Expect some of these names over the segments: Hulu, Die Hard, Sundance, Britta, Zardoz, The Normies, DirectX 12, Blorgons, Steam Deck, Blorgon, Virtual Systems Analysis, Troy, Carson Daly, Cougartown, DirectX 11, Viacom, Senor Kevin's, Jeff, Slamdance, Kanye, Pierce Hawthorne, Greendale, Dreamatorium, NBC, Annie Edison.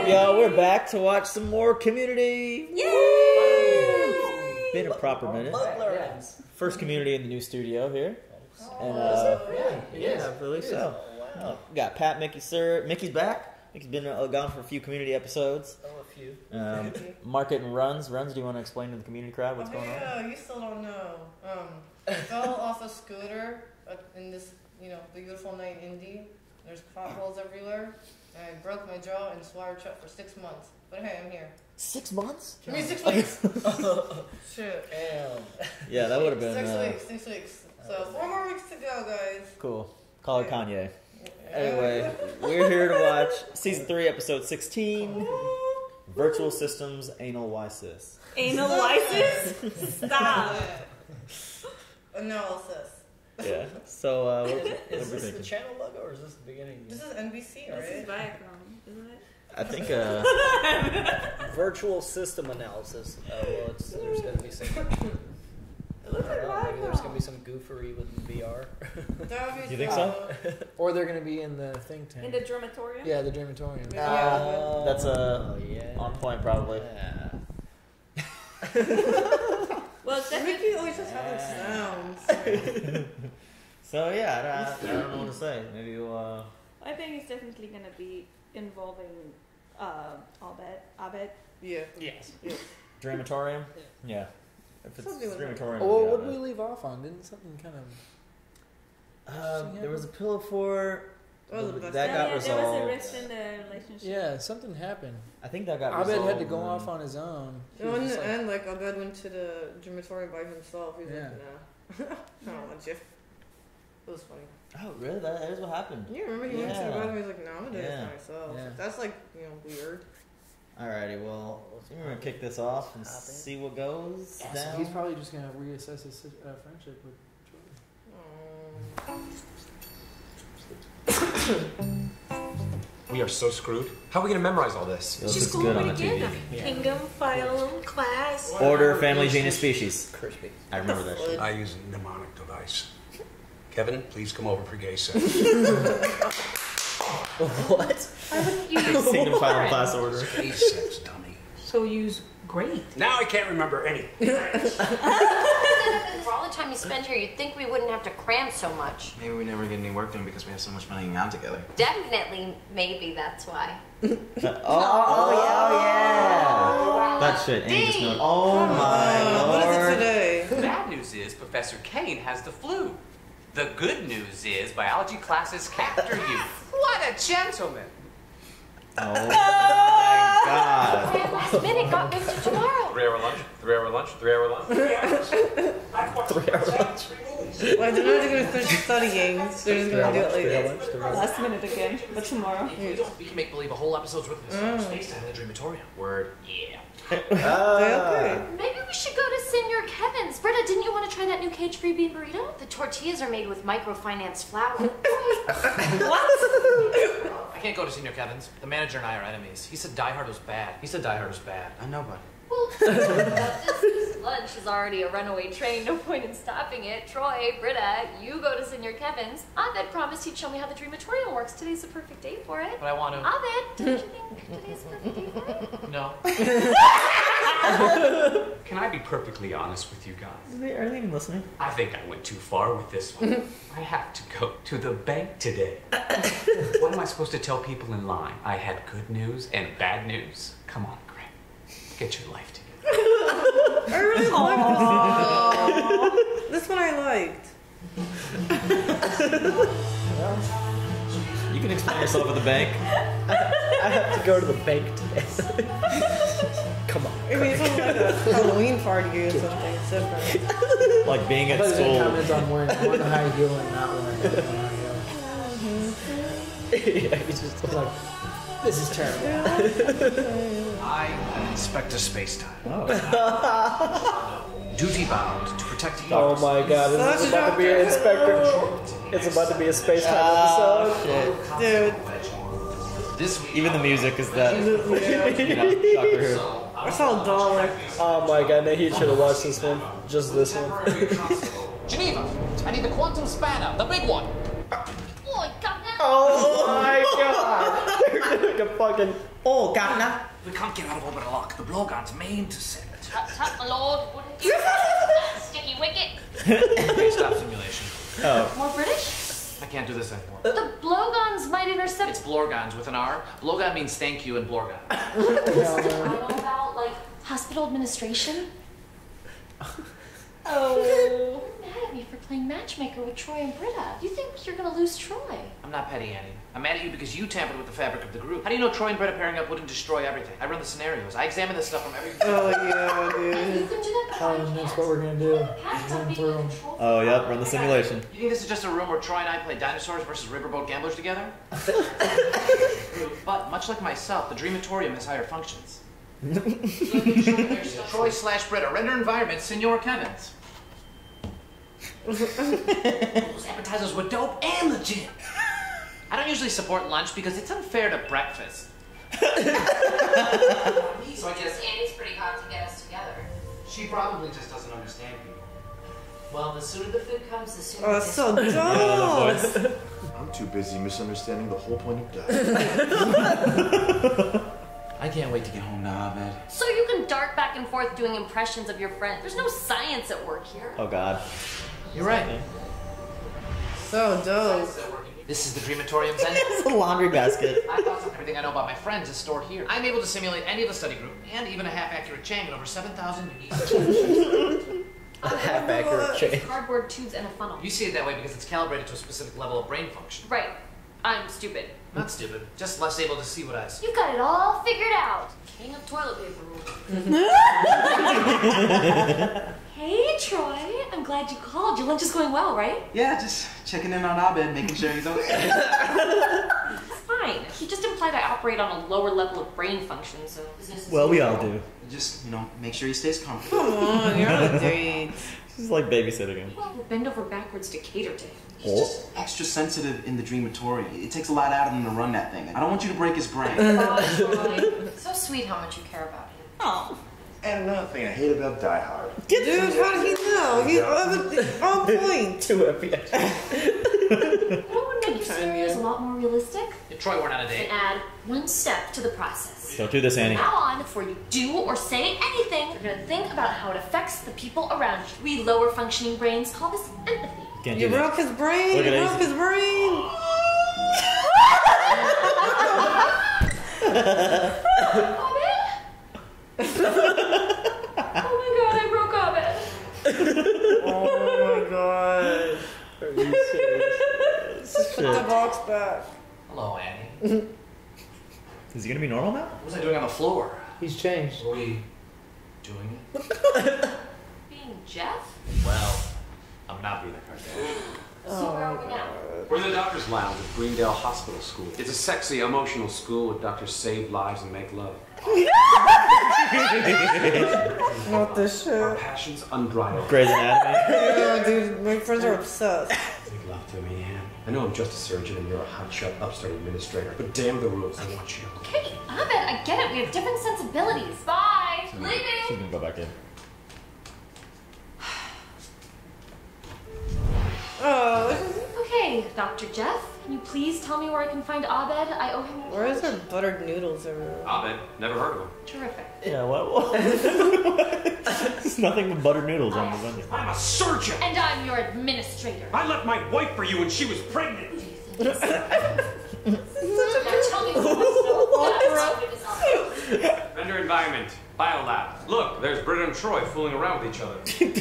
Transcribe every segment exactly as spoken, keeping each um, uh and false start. up, y'all? We're back to watch some more Community. Yay! It's been a proper minute. First Community in the new studio here. And, uh, yeah, I believe so. Oh, we got Pat, Mickey, Sir. Mickey's back. Mickey's been uh, gone for a few Community episodes. Oh, a few. Um, Market and Runs. Runs, do you want to explain to the Community crowd what's oh, going yeah, on? No, you still don't know. Um, Phil, also Scooter, uh, in this, you know, beautiful night in Indy. There's potholes everywhere. I broke my jaw and swore up for six months. But hey, I'm here. Six months? I mean, six weeks. Shoot. Damn. Yeah, that would have been... Six uh, weeks, six weeks. So, four more weeks to go, guys. Cool. Call it Kanye. Anyway, we're here to watch season three, episode sixteen. Virtual Systems Anal Lysis. Anal Lysis? Stop. Analysis. Yeah. So uh, what, is, what is this thinking? The channel logo or is this the beginning? This is N B C, right? This is Viacom, isn't it? I think uh, virtual system analysis. Oh uh, well, it's, there's gonna be some. It looks like know, maybe there's gonna be some goofery with the V R. That would be. You think so? Or they're gonna be in the think tank. In the Dreamatorium. Yeah, the Dreamatorium. Yeah. Uh, that's uh, oh, yeah. on point probably. Yeah. Well, Mickey always just yeah. having sounds. So yeah, I don't, I don't know what to say. Maybe we'll, uh... I think he's definitely going to be involving uh, Abed. Abed. Yeah. Yes. Yeah. Dreamatorium. Yeah. Yeah. If it's something Dreamatorium. Well, what did we leave off on? Didn't something kind of? Um, there was a pillow for. Oh, that yeah, got yeah, resolved. There was a rift in the relationship. Yeah, something happened. I think that got Abed resolved. Abed had to go off on his own. No, in the like, end, like, Abed went to the Dreamatorium by himself. He's yeah. like, nah. I don't want Jeff. It was funny. Oh, really? That, that is what happened. You remember he yeah. went to the bathroom. He's like, no, I'm going to do yeah. it myself. Yeah. That's, like, you know, weird. Alrighty, well, we're going to kick this off and see what goes yeah, down. So he's probably just going to reassess his uh, friendship with Troy. Um, We are so screwed. How are we gonna memorize all this? This is cool. Again, kingdom, phylum, class, order, family, genus, species. Crispy. I remember that. Shit. I use a mnemonic device. Kevin, please come over for gay sex. What? Why wouldn't you use kingdom, phylum, class, order? Gay sex, dummy. So use great. Now I can't remember anything. For all the time you spend here, you'd think we wouldn't have to cram so much. Maybe we never get any work done because we have so much fun hanging out together. Definitely, maybe that's why. oh, oh, oh, yeah, oh, yeah. Oh, that shit, Annie just knows. Oh, my oh, Lord. What is it today? The bad news is Professor Kane has the flu. The good news is biology classes capture you. What a gentleman. Oh, my God. And last minute got moved to tomorrow. Three hour lunch, three hour lunch, three hour lunch. Three hours. Three hour lunch. Well, they're not going to finish studying. They're just going to do it later. Last minute again, but tomorrow. If you don't, you can make believe a whole episode's worth of mm. space time in the Dreamatorium. Word, yeah. Uh, okay. Maybe we should go to Senor Kevin's. Britta, didn't you want to try that new cage-free bean burrito? The tortillas are made with microfinance flour. What? I can't go to Senor Kevin's. The manager and I are enemies. He said Die Hard was bad. He said Die Hard was bad. I know, buddy. Well, this lunch is already a runaway train. No point in stopping it. Troy, Britta, you go to Senor Kevin's. Abed promised he'd show me how the Dreamatorium works. Today's the perfect day for it. But I want to. Abed, don't you think today's the perfect day for it? No. Can I be perfectly honest with you guys? Are they, are they even listening? I think I went too far with this one. I have to go to the bank today. What am I supposed to tell people in line? I had good news and bad news. Come on, Greg. Get your life together. I really like this. This one I liked. You can explain yourself at the bank. I, I have to go to the bank today. Come on. I mean, it's like a Halloween party or something. It's different. Like being at school. Comments on wearing one high heel and not wearing another high heel. Yeah, he's just like, this is terrible. I am Inspector Spacetime. Oh. Duty bound to protect the universe. Oh my God! It's about to be an Inspector. It's about to be a Spacetime oh, episode. Shit. Dude. This even the music is that. You know, so, I saw a dollar. Oh my God, no, he should have watched this one. Just this one. Geneva, I need the quantum spanner, the big one. Oh, oh my God. They're The fucking oh, Gatna. We can't get out of orbital lock. The Blorgons may intercept. Tap, tap, my lord. Sticky wicket. Please stop simulation. Oh. More British? I can't do this anymore. The Blorgons might intercept. It's Blorgons with an R. Blorgon means thank you in Blorgon. I know about like hospital administration. Oh. You're mad at me for playing matchmaker with Troy and Britta. You think you're gonna lose Troy? I'm not petty, Annie. I'm mad at you because you tampered with the fabric of the group. How do you know Troy and Britta pairing up wouldn't destroy everything? I run the scenarios. I examine this stuff from every. Oh yeah, dude. You can do that. Um, that's what we're gonna do. Run through. Oh yep, run the simulation. You think this is just a room where Troy and I play dinosaurs versus riverboat gamblers together? But much like myself, the Dreamatorium has higher functions. Troy slash Britta, render environment, Senor Kevin's. Those appetizers were dope and legit. I don't usually support lunch because it's unfair to breakfast. So I guess Annie's pretty hot to get us together. She probably just doesn't understand people. Well, the sooner the food comes, the sooner. Oh, that's so dope. I'm too busy misunderstanding the whole point of death. I can't wait to get home now, Abed. So you can dart back and forth doing impressions of your friends. There's no science at work here. Oh, God. You're right. Man. So dope. This is the Dreamatorium's end. It's a laundry basket. My thoughts on everything I know about my friends is stored here. I'm able to simulate any of the study group and even a half-accurate chain at over seven thousand unique. A half-accurate chain. Cardboard tubes and a funnel. You see it that way because it's calibrated to a specific level of brain function. Right. I'm stupid. Not stupid, just less able to see what I see. You've got it all figured out. King of toilet paper rules. Hey, Troy. I'm glad you called. Your lunch is going well, right? Yeah, just checking in on Abed, making sure he's okay. Fine. He just implied I operate on a lower level of brain function, so... Well, we all do. Just, you know, make sure he stays comfortable. Come on, you're on a date. She's like babysitting him. Well, we'll bend over backwards to cater to him. He's just extra sensitive in the Dreamatorium. It takes a lot out of him to run that thing. I don't want you to break his brain. Oh, Troy. So sweet how much you care about him. Oh. And another thing I hate about Die Hard. Dude, how did he know? He's on point. Two F P S. What would make your scenarios a lot more realistic? If Troy weren't on a date. And add one step to the process. Don't do this, Annie. From now on, before you do or say anything, you're gonna think about how it affects the people around you. We lower functioning brains call this empathy. Can't do you broke his brain. Look you broke his brain. Oh my god. Are you serious? Just put the box back. Hello, Annie. Is he gonna be normal now? What was I doing on the floor? He's changed. Were we doing it? Being Jeff? Well, I'm not being a Kardashian. So where are we now? We're in the doctor's lounge at Greendale Hospital School. It's a sexy, emotional school where doctors save lives and make love. What the shit? Our passions unbridled. Grey's Anatomy. Dude, my friends are obsessed. Make love to me, Anne. I know I'm just a surgeon and you're a hotshot upstart administrator, but damn the rules, I want you. Okay, Abed, I get it. We have different sensibilities. Bye. She's leaving. She's gonna go back in. Oh. Okay, Doctor Jeff, can you please tell me where I can find Abed? I owe him. Where is there buttered noodles everywhere? Abed, never heard of him. Terrific. Yeah, what? what? There's nothing but buttered noodles on the menu. I'm a surgeon. And I'm your administrator. I left my wife for you when she was pregnant. Now tell me what's Under environment. Biolab. Look, there's Britta and Troy fooling around with each other.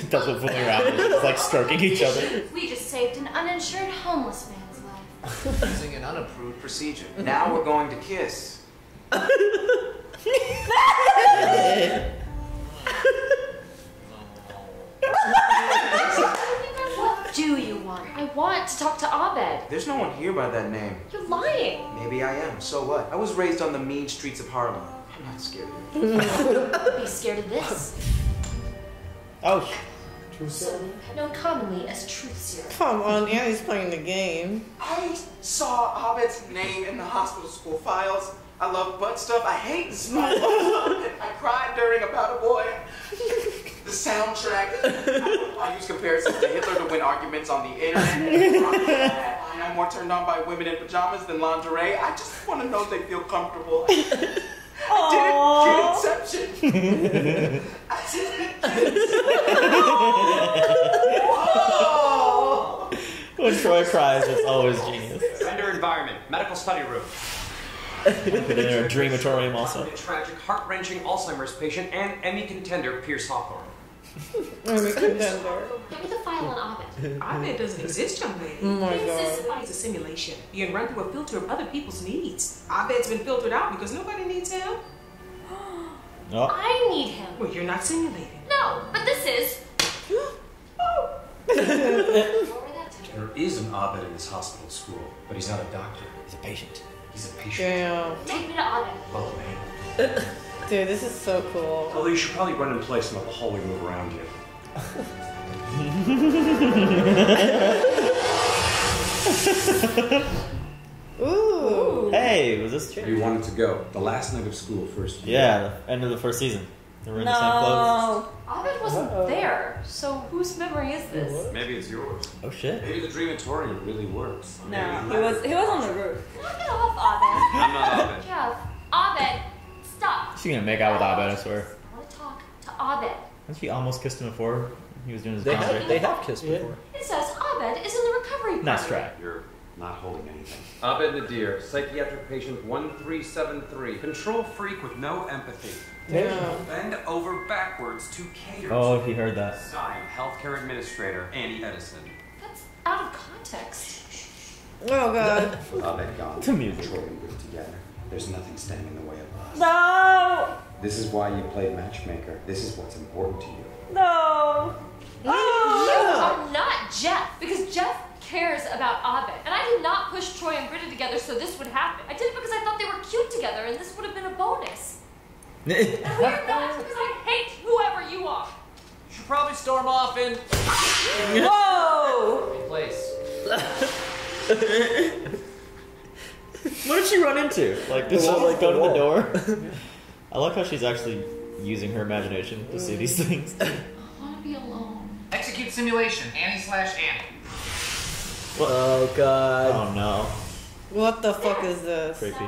That's what fooling around is. It's like stroking each other. We just saved an uninsured homeless man's life. Using an unapproved procedure. Now we're going to kiss. What do you want? I want to talk to Abed. There's no one here by that name. You're lying. Maybe I am. So what? I was raised on the mean streets of Harlem. I'm not scared of it. Be scared of this. Oh, truth serum. Known commonly as truth serum. Come on, Annie's playing the game. I saw Abed's name in the hospital school files. I love butt stuff. I hate smut. I cried during About a Boy. the soundtrack. I use comparisons to Hitler to win arguments on the internet. I'm more turned on by women in pajamas than lingerie. I just want to know if they feel comfortable. I didn't get Inception. I didn't get Inception. Whoa. When Troy cries, it's always genius. Render environment, medical study room. Their Dreamatorium also. A tragic, heart-wrenching Alzheimer's patient and Emmy contender Pierce Hawthorne. Emmy contender. Give me the file on Abed. Abed doesn't exist, young lady. Oh my God. This body's a simulation, being run through a filter of other people's needs. Abed's been filtered out because nobody needs him. No. I need him. Well, you're not simulated. No, but this is. Oh. There is an Abed in this hospital school, but he's not a doctor. He's a patient. He's a patient. Damn. Take me to Abed. Oh, man. Dude, this is so cool. Although you should probably run in place and let the hallway move around you. Ooh. Hey, was this true? You wanted to go. The last night of school, first year. Yeah, the end of the first season. They were in no. the same clothes. Abed wasn't Uh-oh. there, so whose memory is this? Maybe it's yours. Oh shit. Maybe the Dreamatorium really works. No, he was he was on the roof. Knock it off, Abed. I'm not Abed. Jeff, Abed, stop. She's gonna make out with Abed, I swear. I want to talk to Abed. Didn't she almost kissed him before? He was doing his concert. They have kissed before. It says Abed is in the recovery program. Nice try. You're not holding anything. Abed Nadir, psychiatric patient one three seven three. Control freak with no empathy. Yeah. Bend over backwards to cater. Oh, he heard that. Signed, healthcare administrator Annie Edison. That's out of context. Oh God. Abed gone. The music. Control and group together. There's nothing standing in the way of us. No. This is why you play matchmaker. This is what's important to you. No. No. Oh. You are not Jeff, because Jeff cares about Abed, and I did not push Troy and Britta together so this would happen. I did it because I thought they were cute together, and this would have been a bonus. And we are not, because I hate whoever you are. You should probably storm off and. Whoa! Place. What did she run into? Like, did she like go to the door? Yeah. I like how she's actually using her imagination to see these things. I want to be alone. Execute simulation. Annie slash Annie. What? Oh God! Oh no! What the fuck is this? Creepy. So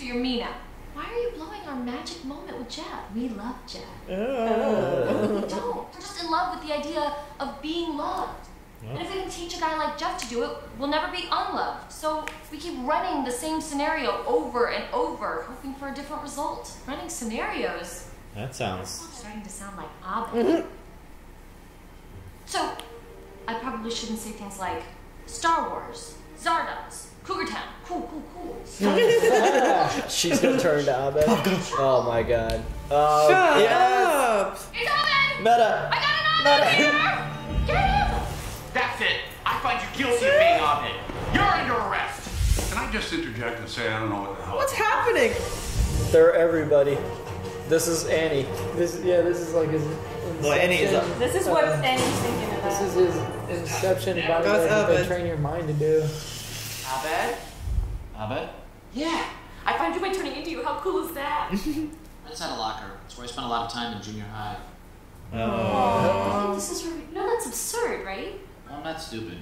you're Mina. Why are you blowing our magic moment with Jeff? We love Jeff. Oh. No, we don't. We're just in love with the idea of being loved. Yep. And if we can teach a guy like Jeff to do it, we'll never be unloved. So we keep running the same scenario over and over, hoping for a different result. Running scenarios. That sounds. That's starting to sound like Abed. So, I probably shouldn't say things like. Star Wars, Zardoz, Cougartown, cool, cool, cool. She's gonna turn to Abed. Oh my God. Oh, shut yes. up! It's Abed! Meta! I got an Abed here! Get him! That's it. I find you guilty of being Abed. You're under arrest. Can I just interject and say I don't know what the hell? What's happening? They're everybody. This is Annie. This yeah. This is like his. Well, Annie is up. This is what uh, Annie's thinking about. This is his. Inception, by the way, Abed. You train your mind to do. Abed? Abed? Yeah. I find you by turning into you. How cool is that? I just had a locker. It's where I spent a lot of time in junior high. Oh. oh. This is really, no, that's absurd, right? Well, I'm not stupid.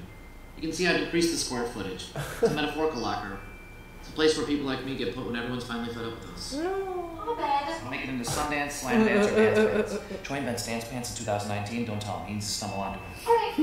You can see how I decreased the square footage. It's a metaphorical locker. It's a place where people like me get put when everyone's finally fed up with us. Oh, Abed. I'll make it into Sundance, Slamdance, or Dance Pants. Troy invents Dance Pants in two thousand nineteen. Don't tell him. He needs to stumble onto it. All right.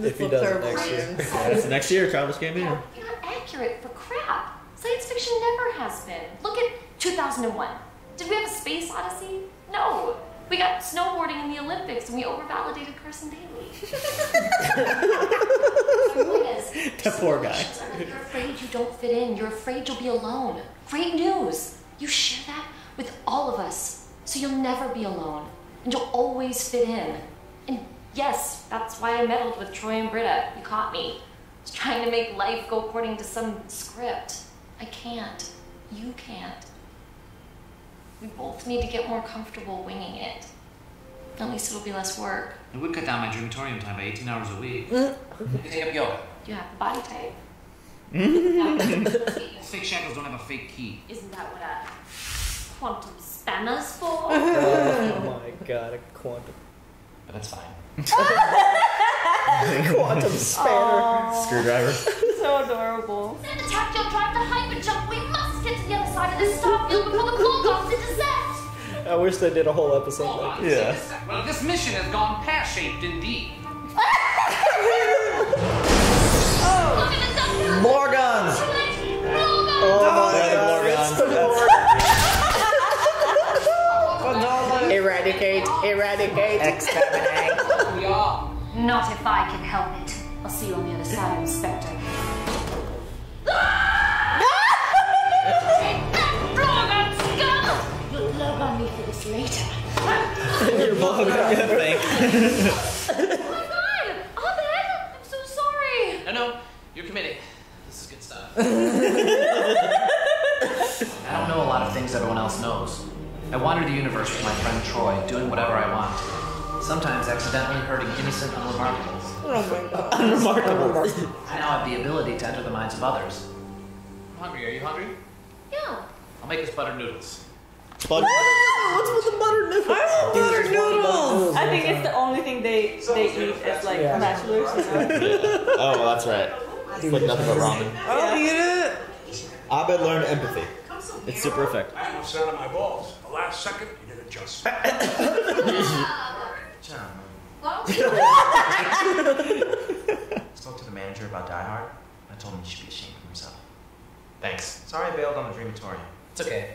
If he does it next year. Yeah, it's next year, Childish Gambino. You're not accurate for crap. Science fiction never has been. Look at two thousand one. Did we have a space odyssey? No. We got snowboarding in the Olympics and we overvalidated Carson Daly. That poor guy. You're afraid you don't fit in. You're afraid you'll be alone. Great news. You share that with all of us. So you'll never be alone. And you'll always fit in. And yes, that's why I meddled with Troy and Britta. You caught me. I was trying to make life go according to some script. I can't. You can't. We both need to get more comfortable winging it. At least it'll be less work. It would cut down my Dreamatorium time by eighteen hours a week. You think I'm going? You have a body type. Fake shackles don't have a fake key. Isn't that what a quantum spat bananas for? Oh my god, a quantum. But that's fine. Quantum spanner. Oh, screwdriver. So adorable. Send the tap jump drive to hyper jump. We must get to the other side of this starfield before the Blorgons intersect. I wish they did a whole episode like this. Yeah. Well, this mission has gone pear-shaped indeed. Oh. Blorgons. Oh my god. It's the Blorgons. Eradicate. Eradicate. Exterminate. We are. Not if I can help it. I'll see you on the other side, Inspector. Take that, Blorgon skull! You'll love on me for this later. You're Blorgon. Oh my god! Abed! I'm so sorry! No, no. You're committed. This is good stuff. I don't know a lot of things everyone else knows. I wander the universe with my friend Troy, doing whatever I want. Sometimes accidentally hurting innocent unremarkables. Oh unremarkables. I now have the ability to enter the minds of others. I'm hungry. Are you hungry? Yeah. I'll make us buttered noodles. Butter ah, noodles. What's with the buttered noodles? I want buttered noodles. I think it's the only thing they so they eat as like yeah. bachelors. Yeah. Oh, well, that's right. It's like nothing but ramen. I'll yeah. eat it. Abed learned empathy. It's super effective. I almost out of my balls. The last second, you did it just. John. I spoke to the manager about Die Hard. I told him he should be ashamed of himself. Thanks. Sorry I bailed on the Dreamatorium. It's okay.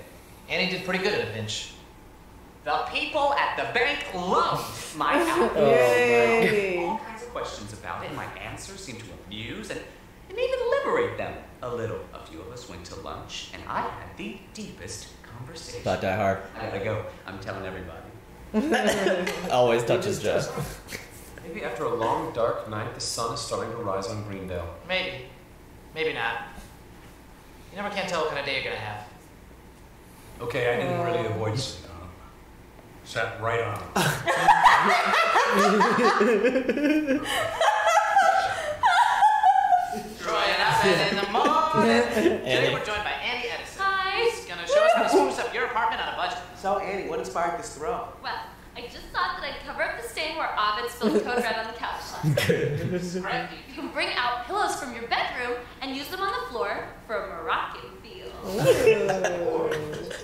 Annie did pretty good at a pinch. The people at the bank loved my album. Yay. All kinds of questions about it, and my answers seemed to amuse and, and even liberate them a little. A few of us went to lunch, and I had the deepest conversation. About Die Hard. I gotta go. I'm telling everybody. Always touches Jeff. Maybe after a long, dark night, the sun is starting to rise on Greendale. Maybe. Maybe not. You never can tell what kind of day you're going to have. Okay, I didn't really avoid Senor. Sat right on him. Troy and Abed in the morning. Today we're joined by Annie Edison. Hi. She's going to show us how to spruce up your apartment on a budget. So, Annie, what inspired this throw? Well, I just thought that I'd cover up the stain where Abed spilled code red on the couch last night. You can bring out pillows from your bedroom and use them on the floor for a Moroccan feel. Anyways,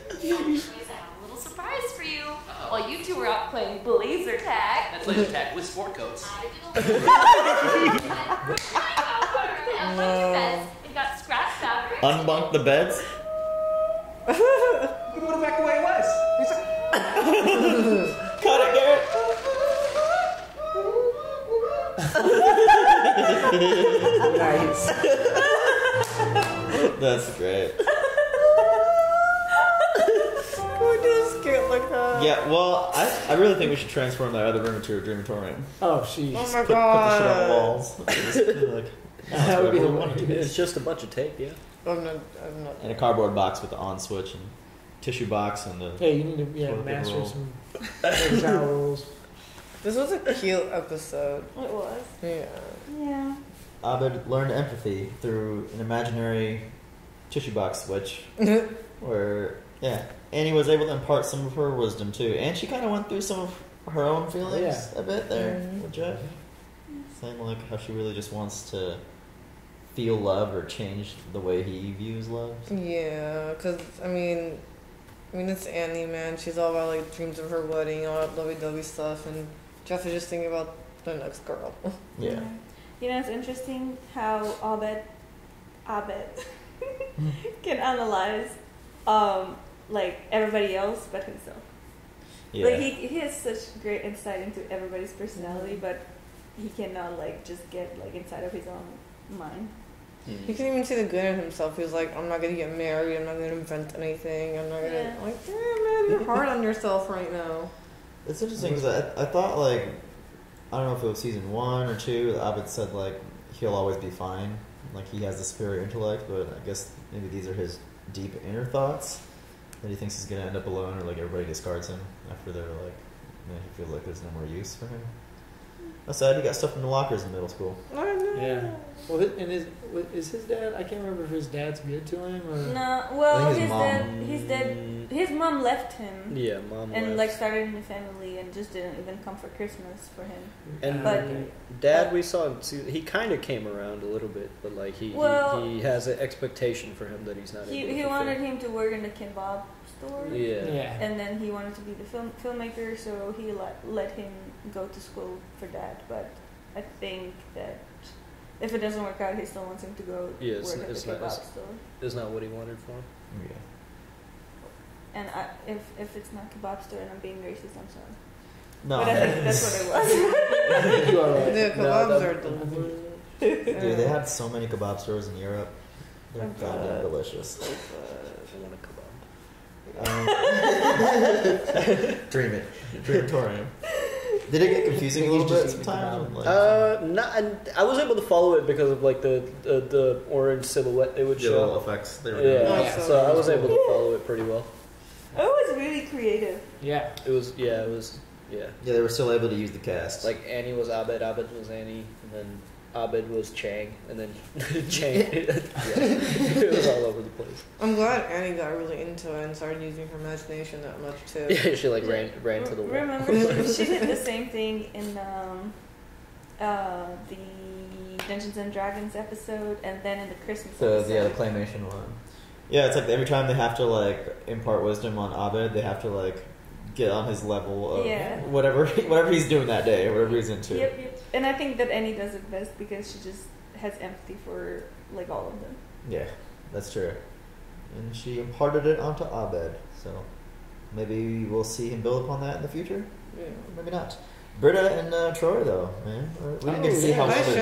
I have a little surprise for you. Uh-oh. While you two were out playing blazer tag. That's blazer tag with sport coats. I did a little I unbunked your beds and got scratch fabric. Unbunked the beds? We put it back the way it was. Cut it, Garrett. Nice. That's great. We're just cute like that. Yeah, well, I, I really think we should transform that other room into a Dreamatorium. Oh, jeez. Oh, my put, God. Put the shit on the walls. That's that would be the one. It's just a bunch of tape, yeah. I'm not, I'm not. And a cardboard box with the on switch and tissue box and the. Hey, you need to yeah, master some shower rules. This was a cute episode. It was. Yeah. Yeah. Abed learned empathy through an imaginary tissue box switch, where yeah, Annie was able to impart some of her wisdom too, and she kind of went through some of her own feelings yeah. a bit there mm-hmm. with Jeff, saying like how she really just wants to feel love or change the way he views love. Yeah, because, I mean, I mean, it's Annie, man. She's all about, like, dreams of her wedding, all that lovey-dovey stuff, and Jeff is just thinking about the next girl. Yeah. yeah. You know, it's interesting how Abed, Abed can analyze, um, like, everybody else but himself. Yeah. Like, he, he has such great insight into everybody's personality, but he cannot, like, just get, like, inside of his own mind. He couldn't even see the good in himself. He was like, I'm not going to get married. I'm not going to invent anything. I'm not going to... Yeah. Like, damn, man, you're hard on yourself right now. It's interesting because I, I thought, like... I don't know if it was season one or two. Abed said, like, he'll always be fine. Like, he has the superior intellect, but I guess maybe these are his deep inner thoughts that he thinks he's going to end up alone or, like, everybody discards him after they're, like... You know, he feels like there's no more use for him. I said he got stuff from the lockers in middle school. I know. Yeah. Well, and is is his dad? I can't remember if his dad's good to him or. No. Well, his, his dad. His dad. His mom left him. Yeah, mom. And left. Like started a new family and just didn't even come for Christmas for him. And but dad, we saw him. See, he kind of came around a little bit, but like he well, he, he has an expectation for him that he's not. He able to he wanted him to work in the kimbab store. Yeah. Yeah. And then he wanted to be the film filmmaker, so he let let him go to school for that. But I think that. If it doesn't work out, he still wants him to go yeah, work at the kickbox store. It's not what he wanted for him. Yeah. And I, if if it's not kebab store and I'm being racist, I'm sorry. No. But I think that's what it was. You are right. The kebabs no, are delicious. Dude, they have so many kebab stores in Europe. They're oh, goddamn delicious. Like, uh, I want a kebab. Um, Dream it. Dreamatorium. Did it get confusing a little bit sometimes? Like, uh, not. I was able to follow it because of like the the, the orange silhouette they would show. The effects they were yeah. doing. Yeah, so I was able to follow it pretty well. It was really creative. Yeah, it was. Yeah, it was. Yeah. Yeah, they were still able to use the cast. Like Annie was Abed, Abed was Annie, and then Abed was Chang, and then Chang. It was all over the place. I'm glad Annie got really into it and started using her imagination that much too. Yeah, she like ran ran to the wall. Remember, she did the same thing in um, uh, the Dungeons and Dragons episode, and then in the Christmas the, episode. Yeah, the claymation one. Yeah, it's like every time they have to like impart wisdom on Abed, they have to like get on his level of yeah. whatever whatever he's doing that day, whatever he's into. Yep, yep. And I think that Annie does it best because she just has empathy for like all of them. Yeah, that's true. And she imparted it onto Abed, so maybe we'll see him build upon that in the future. Yeah, maybe not. Britta and uh, Troy though, man, we didn't oh, get to see yeah, how much they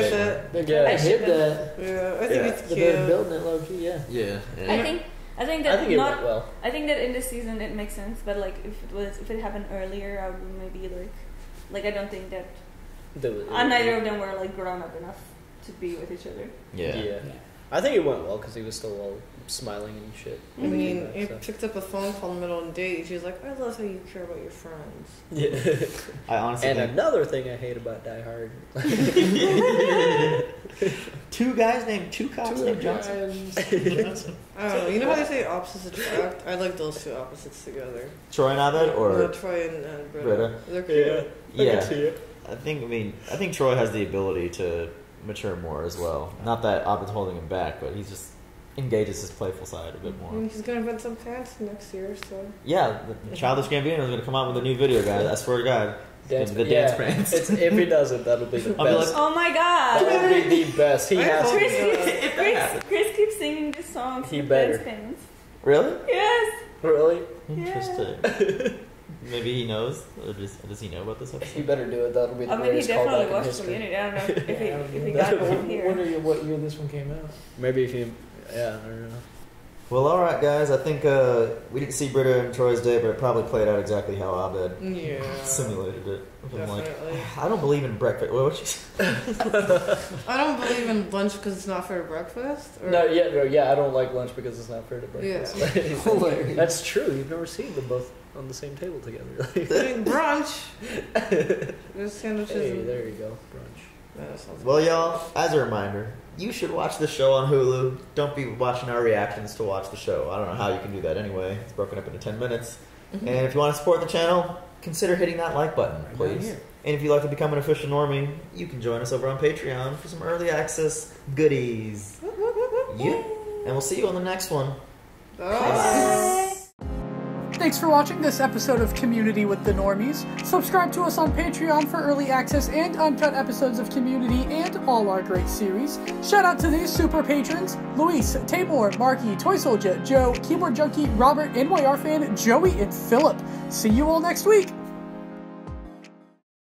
did. Yeah, I hit that. Yeah, I think yeah. it's cute. They're building it low key. Yeah. Yeah. yeah. I think I think that I think not. It went well. I think that in this season it makes sense, but like if it was if it happened earlier, I would maybe like like I don't think that. And neither of them were like grown up enough to be with each other. Yeah, yeah. yeah. I think it went well because he was still all smiling and shit. I mean, back, he so. picked up a phone call in the middle of the day. She was like, "I love how you care about your friends." Yeah, I honestly. And think... another thing I hate about Die Hard: two guys named two cops two named Johnson. Johnson. Oh, you know how they say opposites attract? I like those two opposites together. Troy and Abed, or no, Troy and, and Britta. Britta. They're cute. Yeah. yeah. I can see it. I think, I mean, I think Troy has the ability to mature more as well. Not that Abed's holding him back, but he just engages his playful side a bit more. And he's going to win some pants next year, so... Yeah, the Childish Gambino is going to come out with a new video, guys. I swear to God. Dance, the dance yeah. pants. It's, if he doesn't, that'll be the best. Like, oh my God! That would be the best. He has Chris to keeps, Chris, Chris keeps singing this song to dance pants. Really? Yes! Really? Interesting. Yeah. Maybe he knows, or does, does he know about this episode? He better do it. That'll be the I mean, he definitely watched Community. I don't know if, if, he, if he got one here. I wonder what year this one came out. Maybe if he, yeah, I don't know. Well, all right, guys. I think uh, we didn't see Britta and Troy's day, but it probably played out exactly how Abed yeah. simulated it. I'm like, I don't believe in breakfast. What would you say? I don't believe in lunch because it's not fair to breakfast. Or? No, yeah, no, yeah. I don't like lunch because it's not fair to breakfast. Yeah. That's true. You've never seen them both on the same table together. Doing brunch. There's sandwiches. Hey, there you go, brunch. Yeah, well, y'all, as a reminder, you should watch the show on Hulu. Don't be watching our reactions to watch the show. I don't know how you can do that anyway. It's broken up into ten minutes. Mm-hmm. And if you want to support the channel, consider hitting that like button, please. Right, and if you'd like to become an official normie, you can join us over on Patreon for some early access goodies. Yeah. And we'll see you on the next one. Bye. Bye. Thanks for watching this episode of Community with the Normies. Subscribe to us on Patreon for early access and uncut episodes of Community and all our great series. Shout out to these super patrons: Luis, Tabor, Marky, Toy Soldier, Joe, Keyboard Junkie, Robert, N Y R Fan, Joey, and Philip. See you all next week.